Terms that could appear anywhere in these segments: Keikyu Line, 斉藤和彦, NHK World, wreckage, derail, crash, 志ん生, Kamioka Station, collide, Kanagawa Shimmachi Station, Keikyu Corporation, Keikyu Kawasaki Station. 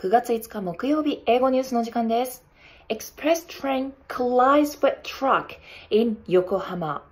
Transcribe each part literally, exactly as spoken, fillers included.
くがついつか木曜日、英語ニュースの時間です。Express train collides with truck in 横浜。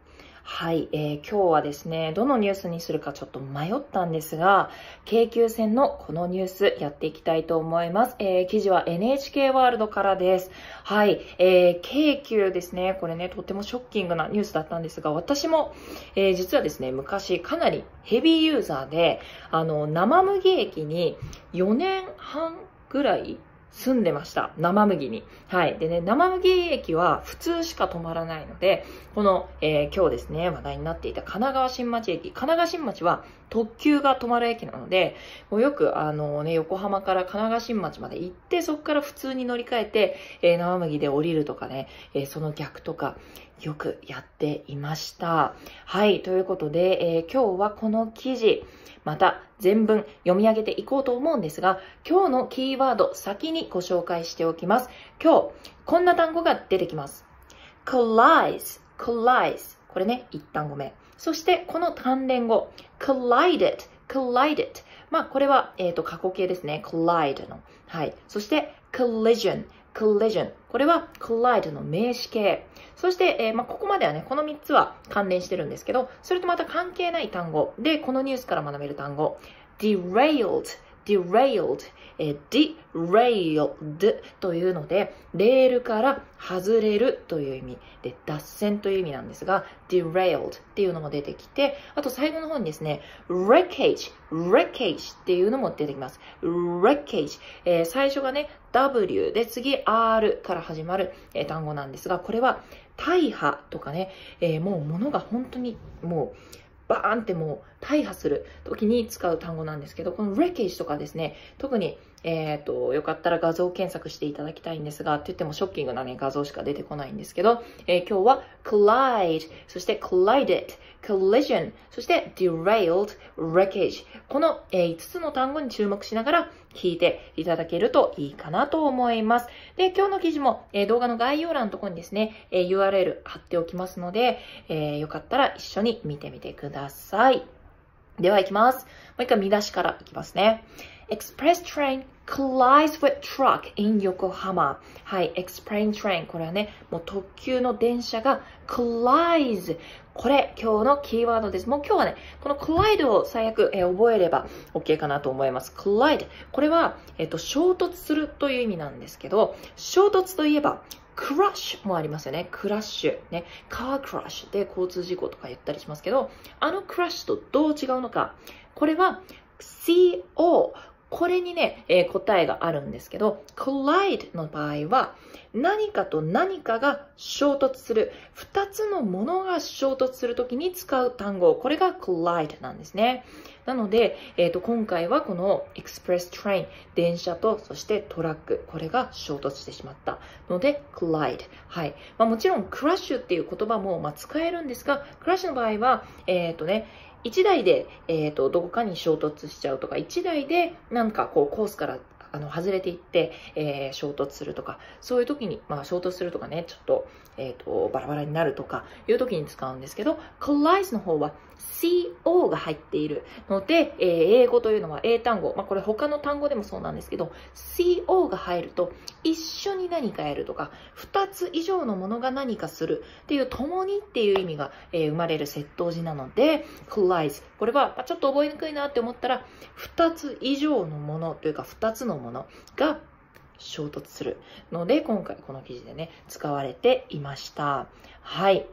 はい、えー、今日はですね、どのニュースにするかちょっと迷ったんですが、京急線のこのニュースやっていきたいと思います。えー、記事は エヌエイチケー ワールドからです。はい、えー、京急ですね、これね、とってもショッキングなニュースだったんですが、私も、えー、実はですね、昔かなりヘビーユーザーで、あの、生麦駅によねんはんぐらい住んでました。生麦に。はい。でね、生麦駅は普通しか止まらないので、この、えー、今日ですね、話題になっていた神奈川新町駅。神奈川新町は特急が止まる駅なので、もうよく、あのね、横浜から神奈川新町まで行って、そこから普通に乗り換えて、えー、生麦で降りるとかね、えー、その逆とか、よくやっていました。はい。ということで、えー、今日はこの記事、また全文読み上げていこうと思うんですが、今日のキーワード先にご紹介しておきます。今日、こんな単語が出てきます。collides, collides。これね、一単語目。そして、この関連語。collided, collided。まあ、これは、えっと、過去形ですね。collide の。はい。そして、collision。collision これは collide の名詞形。そして、えーまあ、ここまではね、このみっつは関連してるんですけど、それとまた関係ない単語で、このニュースから学べる単語 derailed derailed、えー、derailed というので、レールから外れるという意味で、脱線という意味なんですが、 derailed っていうのも出てきて、あと最後の方にですね、 wreckage wreckage っていうのも出てきます。 wreckage、えー、最初がね ダブリュー で、次 アール から始まる、えー、単語なんですが、これは大破とかね、えー、もう物が本当にもうバーンってもう大破する時に使う単語なんですけど、この wreckage とかですね、特に、えーと、よかったら画像検索していただきたいんですが、って言ってもショッキングなね、画像しか出てこないんですけど、えー、今日は collide、そして collided、collision、そして derailed、wreckage。この、えー、いつつの単語に注目しながら聞いていただけるといいかなと思います。で、今日の記事も、えー、動画の概要欄のところにですね、えー、ユーアールエル 貼っておきますので、えー、よかったら一緒に見てみてください。では行きます。もう一回見出しから行きますね。Express train collides with truck in 横浜。はい、Express train。これはね、もう特急の電車が collides。これ、今日のキーワードです。もう今日はね、この collide を最悪、えー、覚えれば OK かなと思います。collide。これは、えっと、衝突するという意味なんですけど、衝突といえば、クラッシュもありますよね。クラッシュ。ね。カークラッシュで交通事故とか言ったりしますけど、あのクラッシュとどう違うのか。これは シーオー。これにね、えー、答えがあるんですけど、collide の場合は、何かと何かが衝突する。二つのものが衝突するときに使う単語。これが collide なんですね。なので、えーと、今回はこの express train、電車と、そしてトラック、これが衝突してしまったので、collide。はい。まあ、もちろん、crash っていう言葉もまあ使えるんですが、crash の場合は、えーとね、一台で、えーと、どこかに衝突しちゃうとか、一台でなんかこうコースからあの外れていって、えー、衝突するとか、そういう時に、まあ、衝突するとかね、ちょっと、えーと、バラバラになるとかいう時に使うんですけど、collides の方は シーオー が入っているので、えー、英語というのは英単語、まあ、これ他の単語でもそうなんですけど、 シーオー が入ると一緒に何かやるとか、ふたつ以上のものが何かするっていう、共にっていう意味が、えー、生まれる接頭詞なので、collides。 これは、まあ、ちょっと覚えにくいなって思ったら、ふたつ以上のものというか、ふたつのものが衝突するので、今回この記事でね、使われていました。はい。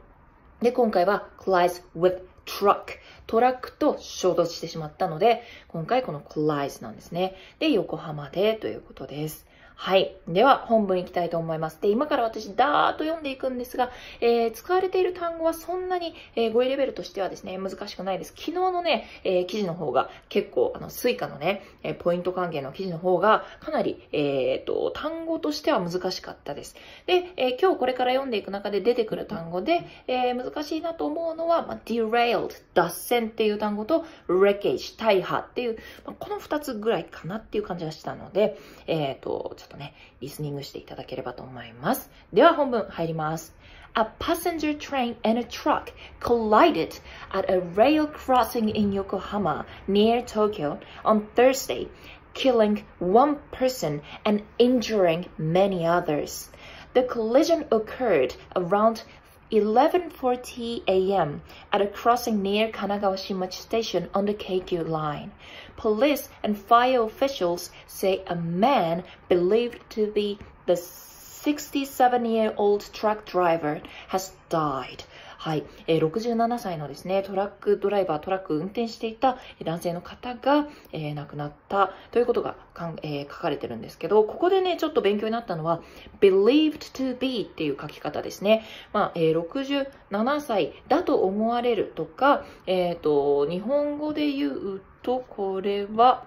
で、今回は collides with truck。トラックと衝突してしまったので、今回この collides なんですね。で、横浜でということです。はい。では、本文いきたいと思います。で、今から私、だーっと読んでいくんですが、えー、使われている単語はそんなに、えー、語彙レベルとしてはですね、難しくないです。昨日のね、えー、記事の方が、結構、あの、スイカのね、えー、ポイント還元の記事の方が、かなり、えーと、単語としては難しかったです。で、えー、今日これから読んでいく中で出てくる単語で、えー、難しいなと思うのは、まあ、derailed、脱線っていう単語と、wreckage、大破っていう、まあ、この二つぐらいかなっていう感じがしたので、えーと、ちょっとね、リスニングしていただければと思います。では本文入ります。A passenger train and a truck collided at a rail crossing in Yokohama near Tokyo on Thursday killing one person and injuring many others. The collision occurred around eleven forty a m at a crossing near Kanagawa Shimmachi Station on the Keikyu Line. Police and fire officials say a man believed to be the sixty-seven-year-old truck driver has died. はい、えー、ろくじゅうななさいのですね、トラックドライバー、トラックを運転していた男性の方が、えー、亡くなったということがかん、えー、書かれてるんですけど、ここでね、ちょっと勉強になったのは、believed to be っていう書き方ですね。まあ、えー、ろくじゅうななさいだと思われるとか、えっと、日本語で言うと、これは、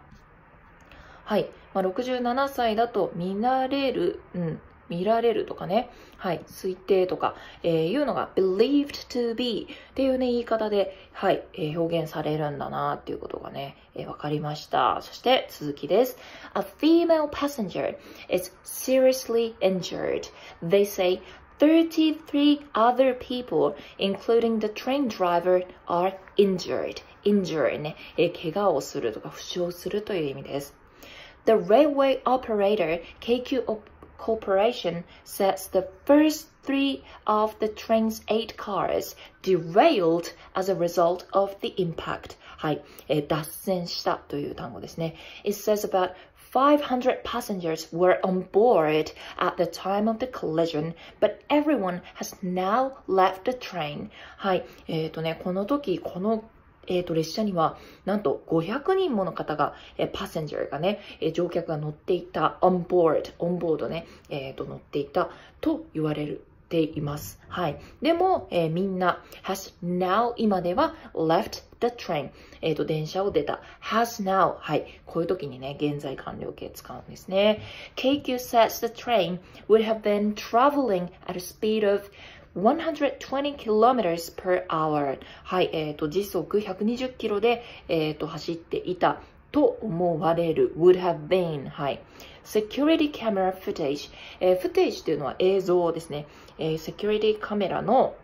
はい、まあ、ろくじゅうななさいだと見慣れる、うん。見られるとかね、はい、推定とか、えー、いうのが believed to be っていうね、言い方で、はい、えー、表現されるんだなっていうことがね、えー、わかりました。そして続きです。A female passenger is seriously injured. They say thirty-three other people, including the train driver, are injured. Injured ね、えー、怪我をするとか負傷するという意味です。The railway operator ケーキュー Corporation says the first three of the train's eight cars derailed as a result of the impact. はい、えー、脱線したという単語ですね。It says about five hundred passengers were on board at the time of the collision, but everyone has now left the train. はい、えーとね、この時、このえーと、列車にはなんとごひゃくにんもの方が、えー、パッセンジャーがね、えー、乗客が乗っていた、オンボード、オンボードね、えーと、乗っていたと言われる。ています。はい。でも、えー、みんな has now 今では left the train えっと電車を出た has now はいこういう時にね現在完了形使うんですね。Keikyu says the train would have been traveling at a speed of one hundred twenty kilometers per hour はいえっと時速ひゃくにじゅっキロでえっと走っていた。と思われる would have been はい。security camera footage えー、フテージというのは映像ですね。えー、security カメラの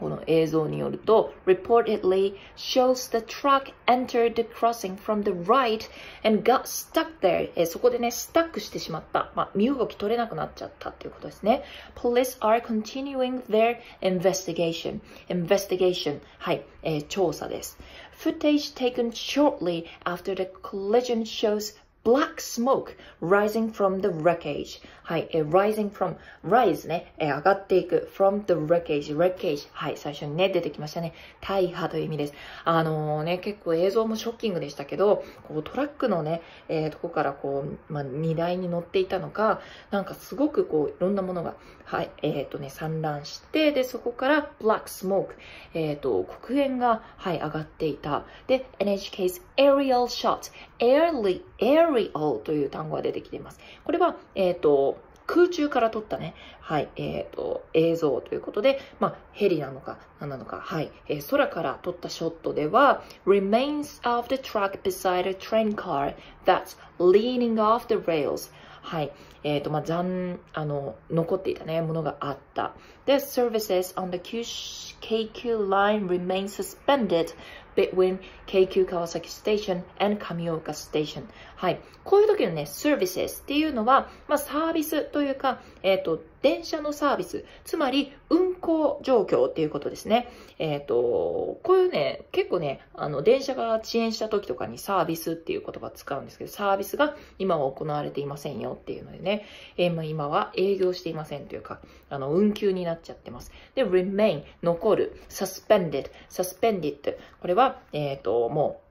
この映像によると reportedly shows the truck entered the crossing from the right and got stuck there、えー、そこでねスタックしてしまった、まあ、身動き取れなくなっちゃったということですね。 police are continuing their investigation investigation はい、えー、調査です。 footage taken shortly after the collision shows black smoke rising from the wreckage はい、えー、rising from rise ね、えー、上がっていく from the wreckage wreckage はい、最初にね出てきましたね。大破という意味です。あのー、ね結構映像もショッキングでしたけど、こうトラックのね、えー、とこからこう、まあ、荷台に乗っていたのかなんかすごくこういろんなものがはいえっとね散乱して、でそこから black smoke えっと黒煙がはい上がっていた。で エヌエイチケー aerial shot aerially aerialという単語が出てきています。これは、えーと、空中から撮ったね、はいえーと、映像ということで、まあ、ヘリなのか何なのか、はいえー、空から撮ったショットでは remains of the truck beside a train car that's leaning off the rails はい、えーとまあ、残あの残っていた、ね、ものがあった。 The services on the Keikyu line remain suspended between Keikyu Kawasaki Station and Kamioka Station はい、こういう時のね services っていうのは、まあ、サービスというか、えーと、電車のサービス、つまり運行状況っていうことですね。えーと、こういうね結構ねあの電車が遅延した時とかにサービスっていう言葉使うんですけど、サービスが今は行われていませんよっていうのでね、えー、今は営業していませんというかあの運休になっちゃってます。で remain 残る suspended suspended これはえーと、も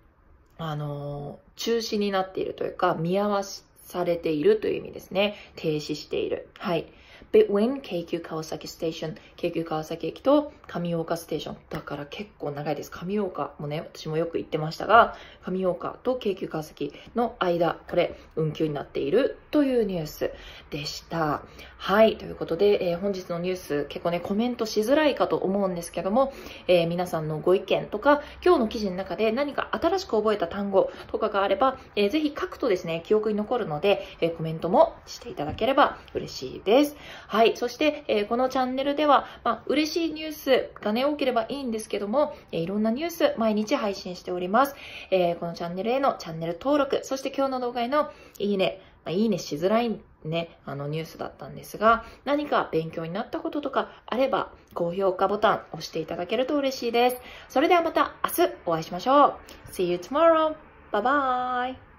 う、あのー、中止になっているというか見合わされているという意味ですね。停止している。はい。Between Keikyu Kawasaki Station、Keikyu Kawasaki 駅と上岡ステーション。だから結構長いです。上岡もね、私もよく行ってましたが、上岡と Keikyu Kawasaki の間、これ、運休になっているというニュースでした。はい。ということで、えー、本日のニュース、結構ね、コメントしづらいかと思うんですけども、えー、皆さんのご意見とか、今日の記事の中で何か新しく覚えた単語とかがあれば、えー、ぜひ書くとですね、記憶に残るので、えー、コメントもしていただければ嬉しいです。はい。そして、えー、このチャンネルでは、まあ、嬉しいニュースがね、多ければいいんですけども、えー、いろんなニュース毎日配信しております。えー、このチャンネルへのチャンネル登録、そして今日の動画へのいいね、まあ、いいねしづらいね、あのニュースだったんですが、何か勉強になったこととかあれば、高評価ボタン押していただけると嬉しいです。それではまた明日お会いしましょう。See you tomorrow! Bye bye!